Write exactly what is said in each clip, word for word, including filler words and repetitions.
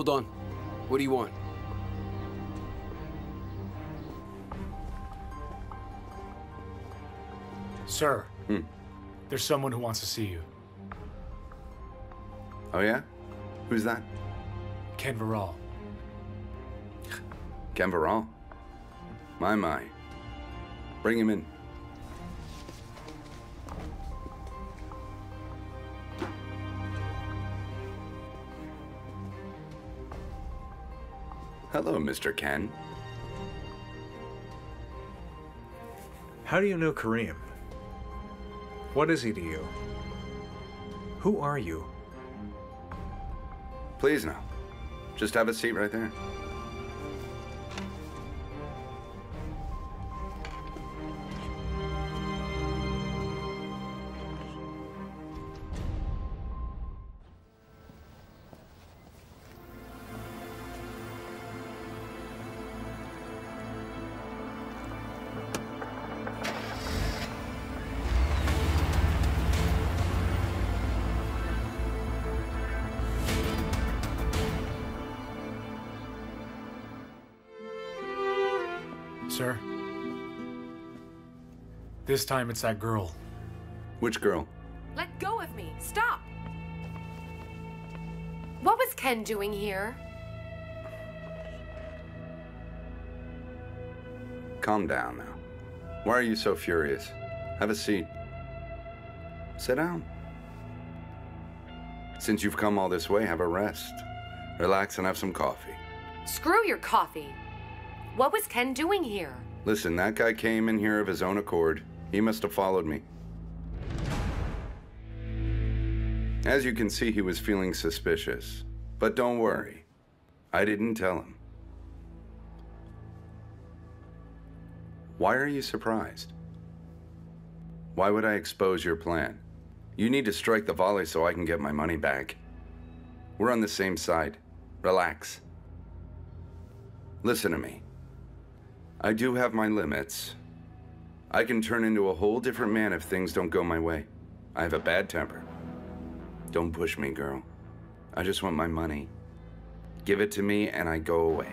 Hold on. What do you want? Sir, hmm. There's someone who wants to see you. Oh, yeah? Who's that? Ken Varol. Ken Varol? My, my. Bring him in. Hello, Mister Ken. How do you know Kerem? What is he to you? Who are you? Please now. Just have a seat right there. Sir, this time it's that girl. Which girl? Let go of me. Stop. What was Ken doing here? Calm down now. Why are you so furious? Have a seat. Sit down. Since you've come all this way, have a rest. Relax and have some coffee. Screw your coffee. What was Ken doing here? Listen, that guy came in here of his own accord. He must have followed me. As you can see, he was feeling suspicious. But don't worry. I didn't tell him. Why are you surprised? Why would I expose your plan? You need to strike the volley so I can get my money back. We're on the same side. Relax. Listen to me. I do have my limits. I can turn into a whole different man if things don't go my way. I have a bad temper. Don't push me, girl. I just want my money. Give it to me and I go away.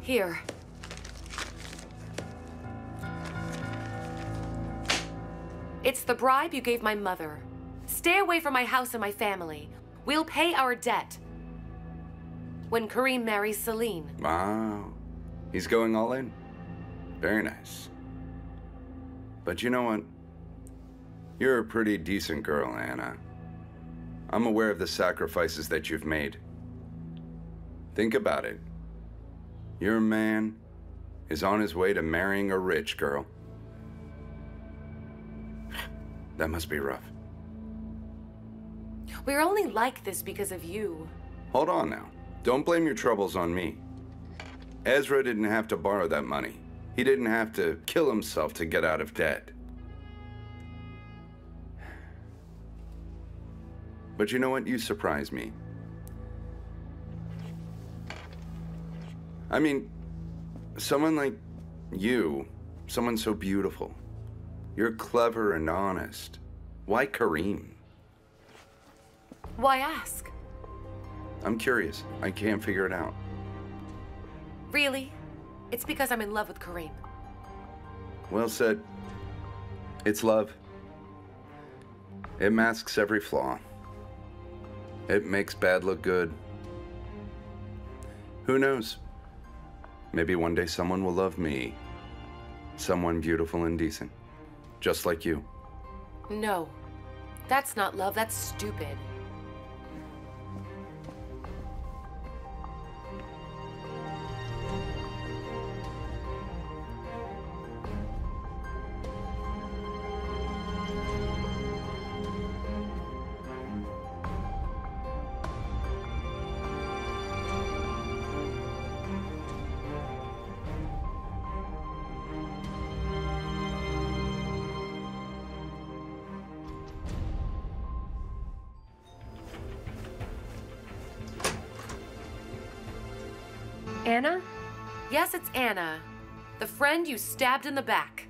Here. It's the bribe you gave my mother. Stay away from my house and my family. We'll pay our debt. When Kerem marries Celine. Wow. He's going all in. Very nice. But you know what? You're a pretty decent girl, Anna. I'm aware of the sacrifices that you've made. Think about it. Your man is on his way to marrying a rich girl. That must be rough. We're only like this because of you. Hold on now. Don't blame your troubles on me. Ezra didn't have to borrow that money. He didn't have to kill himself to get out of debt. But you know what? You surprise me. I mean, someone like you, someone so beautiful. You're clever and honest. Why Kerem? Why ask? I'm curious. I can't figure it out. Really? It's because I'm in love with Kerem. Well said. It's love. It masks every flaw. It makes bad look good. Who knows? Maybe one day someone will love me. Someone beautiful and decent. Just like you. No. That's not love. That's stupid. Anna? Yes, it's Anna, the friend you stabbed in the back.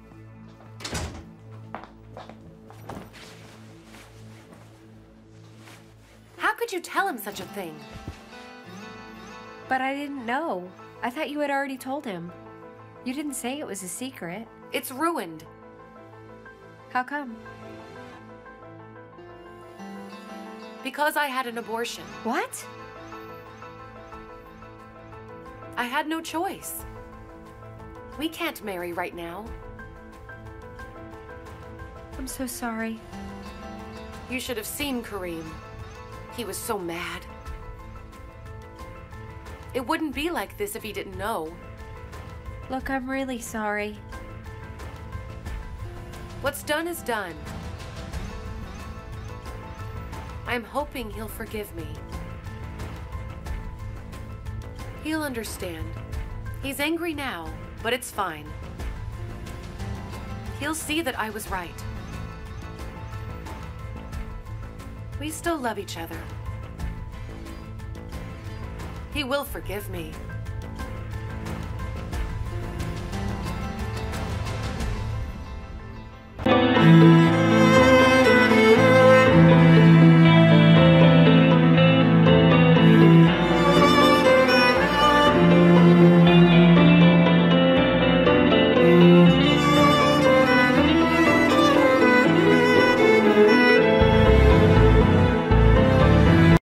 did you tell him such a thing? But I didn't know. I thought you had already told him. You didn't say it was a secret. It's ruined. How come? Because I had an abortion. What? I had no choice. We can't marry right now. I'm so sorry. You should have seen Kerem. He was so mad. It wouldn't be like this if he didn't know. Look, I'm really sorry. What's done is done. I'm hoping he'll forgive me. He'll understand. He's angry now, but it's fine. He'll see that I was right. We still love each other. He will forgive me.